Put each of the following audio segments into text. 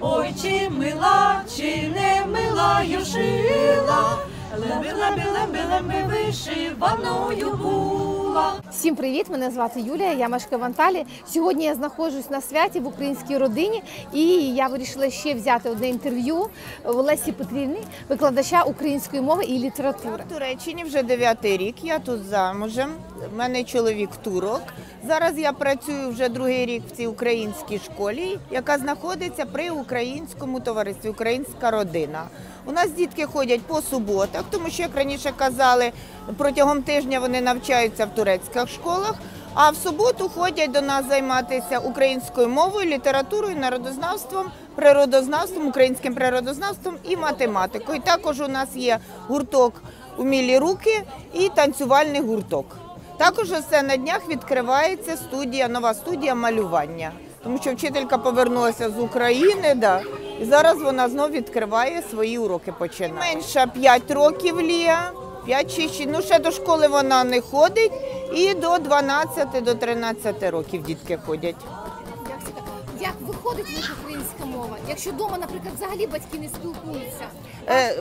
Ой, чи мила, чи не мила я жила, лемби-лемби-лемби-лемби вишиваною була. Всім привіт, мене звати Юлія, я мешкаю в Анталії. Сьогодні я знаходжусь на святі в українській родині і я вирішила ще взяти одне інтерв'ю в Олесі Петрівні, викладача української мови і літератури. Я в Туреччині вже 9-й рік, я тут замужем, в мене чоловік турок. Зараз я працюю вже 2-й рік в цій українській школі, яка знаходиться при українському товаристві «Українська родина». У нас дітки ходять по суботах, тому що, як раніше казали, протягом тижня вони навчаються в турецьких школах, а в суботу ходять до нас займатися українською мовою, літературою, народознавством, природознавством, українським природознавством і математикою. І також у нас є гурток «Умілі руки» і танцювальний гурток. Також все на днях відкривається студія, нова студія «Малювання», тому що вчителька повернулася з України, і зараз вона знову відкриває свої уроки, починає. Менша 5 років Лія, 5-6, ще до школи вона не ходить, і до 12-13 років дітки ходять. Як виходить українська мова, якщо вдома, наприклад, взагалі батьки не спілкуються?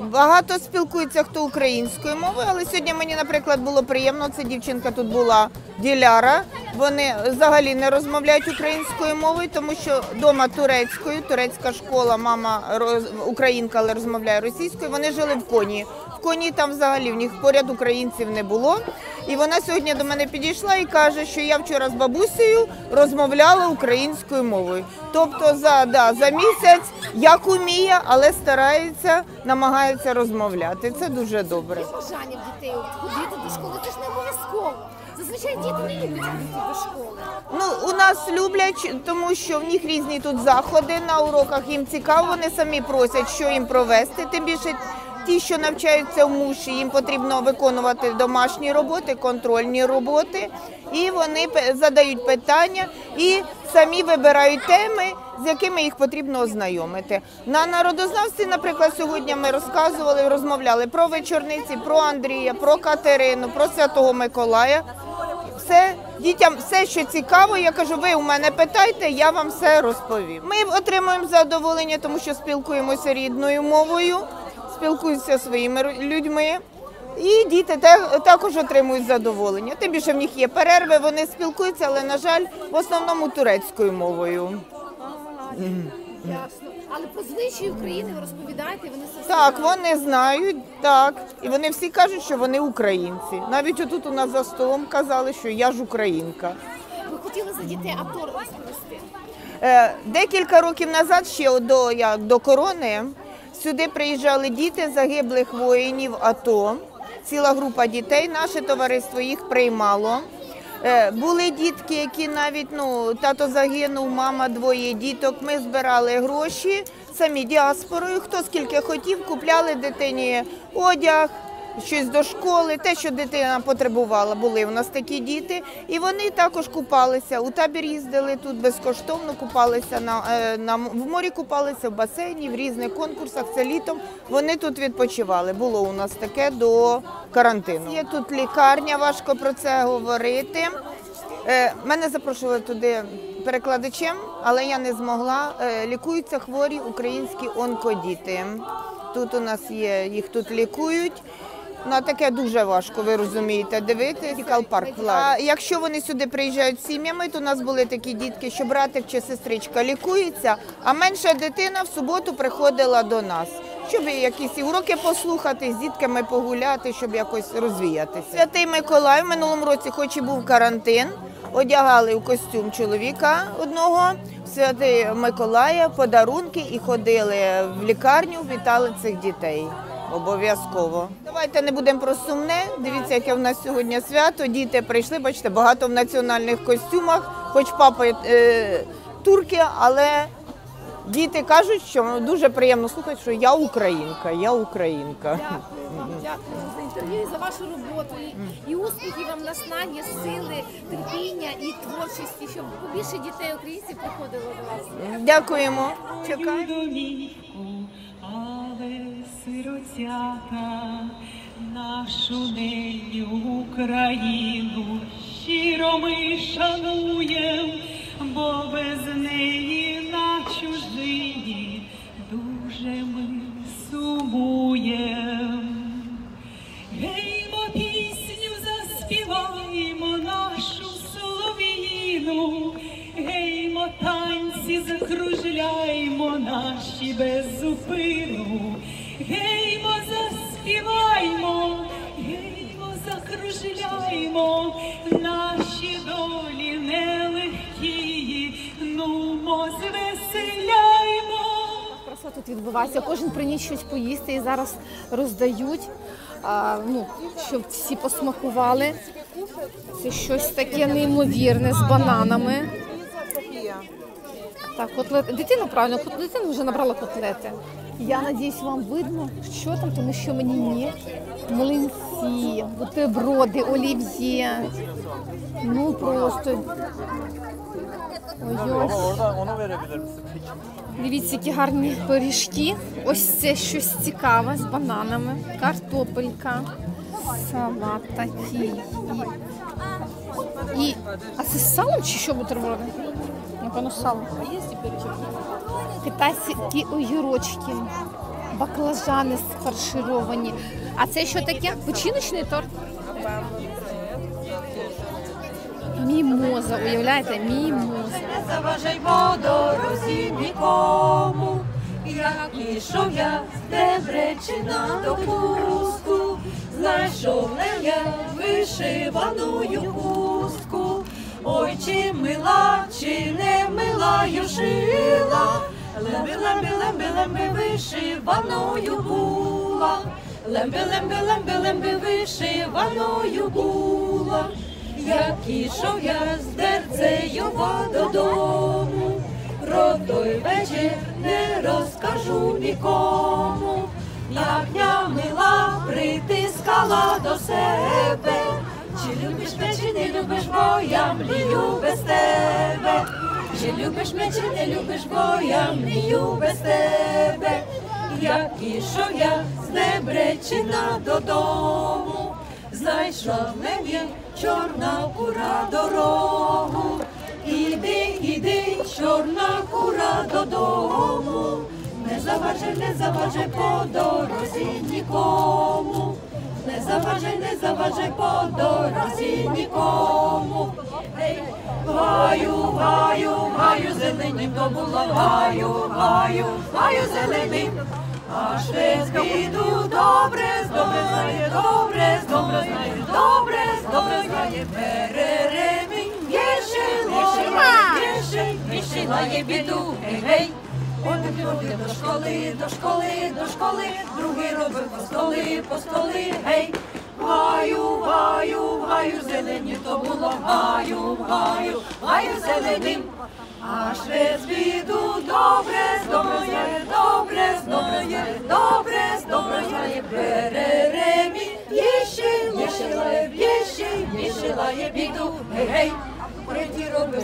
Багато спілкуються, хто українською мовою, але сьогодні мені, наприклад, було приємно, ця дівчинка тут була, Діляра, вони взагалі не розмовляють українською мовою, тому що вдома турецькою, турецька школа, мама українка, але розмовляє російською, вони жили в Конії. В Конії там взагалі в них поряд українців не було. І вона сьогодні до мене підійшла і каже, що я вчора з бабусею розмовляла українською мовою. Тобто за місяць, як уміє, але старається, намагається розмовляти. Це дуже добре. Є бажання в дітей ходити до школи? Це ж не обов'язково. Зазвичай діти не люблять ходити до школи. У нас люблять, тому що в них різні тут заходи на уроках. Їм цікаво, вони самі просять, що їм провести. Тим більше ті, що навчаються в муші, їм потрібно виконувати домашні роботи, контрольні роботи, і вони задають питання і самі вибирають теми, з якими їх потрібно ознайомити. На народознавстві, наприклад, сьогодні ми розказували, розмовляли про вечорниці, про Андрія, про Катерину, про Святого Миколая. Дітям все, що цікаво, я кажу, ви у мене питайте, я вам все розповім. Ми отримуємо задоволення, тому що спілкуємося рідною мовою, спілкуються зі своїми людьми, і діти також отримують задоволення. Тим більше в них є перерви, вони спілкуються, але, на жаль, в основному турецькою мовою. Ясно. Але про звичаї України ви розповідаєте? Так, вони знають, так. І вони всі кажуть, що вони українці. Навіть отут у нас за столом казали, що я ж українка. Ви хотіли за дітей АТО розповісти? Декілька років назад, ще до корони, сюди приїжджали діти загиблих воїнів АТО, ціла група дітей, наше товариство їх приймало. Були дітки, які навіть, тато загинув, мама, 2 діток, ми збирали гроші, самі діаспорою, хто скільки хотів, купляли дитині одяг, щось до школи, те, що дитина потребувала, були у нас такі діти. І вони також купалися, у табір їздили тут безкоштовно, купалися в морі, купалися в басейні, в різних конкурсах, це літом. Вони тут відпочивали, було у нас таке до карантину. Є тут лікарня, важко про це говорити. Мене запрошували туди перекладачем, але я не змогла. Лікуються хворі українські онкодіти. Тут у нас є, їх тут лікують. На таке дуже важко, ви розумієте, дивитися. Якщо вони сюди приїжджають з сім'ями, то у нас були такі дітки, що братик чи сестричка лікується, а менша дитина в суботу приходила до нас, щоб якісь уроки послухати, з дітками погуляти, щоб якось розвіятися. Святий Миколай в минулому році, хоч і був карантин, одягали у костюм чоловіка одного, Святий Миколая, подарунки і ходили в лікарню, вітали цих дітей. Обов'язково. Давайте не будемо про сумне. Дивіться, яке в нас сьогодні свято. Діти прийшли, бачите, багато в національних костюмах. Хоч папа турки, але діти кажуть, що дуже приємно слухати, що я українка, я українка. Дякую за інтерв'ю і за вашу роботу. І успіхів вам, наснання, сили, терпіння і творчості, щоб побільше дітей українців приходило до вас. Дякуємо. Чекаємо. Сиротята, нашу нею Україну щиро ми шануєм, бо без неї на чужині наші без зупину. Геймо, заспіваймо, геймо, закружляймо, наші долі нелегкі, нумо звеселяймо. Краса тут відбувається, кожен приніс щось поїсти і зараз роздають, щоб всі посмакували. Це щось таке неймовірне з бананами. Так, котлети. Дитина, правильно, дитина вже набрала котлети. Я сподіваюся, вам видно, що там, тому що мені ні. Млинці, бутерброди, олів'є. Ну, просто. Ой-ой. Дивіться, які гарні пиріжки. Ось це щось цікаве з бананами. Картопелька, салат такий. А це з салом чи що бутерброди? Напевно, з салом. Китайські огірочки, баклажани фаршировані. А це що таке? Печіночний торт? Мімоза, уявляєте? Мімоза. Не заважай по дорозі нікому, як ішов я з Дебречина до Курську, знайшов я вишиваною хустку. Ой, чи мила, чи не мила я шила, лемби-лемби-лемби-лемби вишиваною була, лемби-лемби-лемби-лемби вишиваною була. Як ішов я з Дерцеєва додому, про той вечір не розкажу нікому. Як мила притискала до себе, чи любиш мене, чи не любиш, бо я млію без тебе. Чи любиш мене, чи не любиш, бо я млію без тебе. Як ішов я з Дебречина додому, знайшла в небі чорна кура дорогу. Іди, іди, чорна кура додому, не заважай, не заважай по дорозі нікому. Не заважай по дорозі нікому. Гаю, гаю, гаю зеленим, то була гаю, гаю, гаю зеленим. Аж без біду добре, добре знає, добре, добре знає, добре, добре знає. Переремінь вішила є біду, гей-гей. Один ходив до школи, до школи, до школи, другий робив по столи, гей. Гаю, гаю, гаю зелені, то було гаю, гаю, гаю зеленим. Аж без біду добре, добре знає, добре, добре знає, добре, добре знає. Переремінь вішила є біду, гей-гей. Приті роби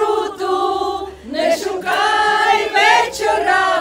руту не шукай вечора.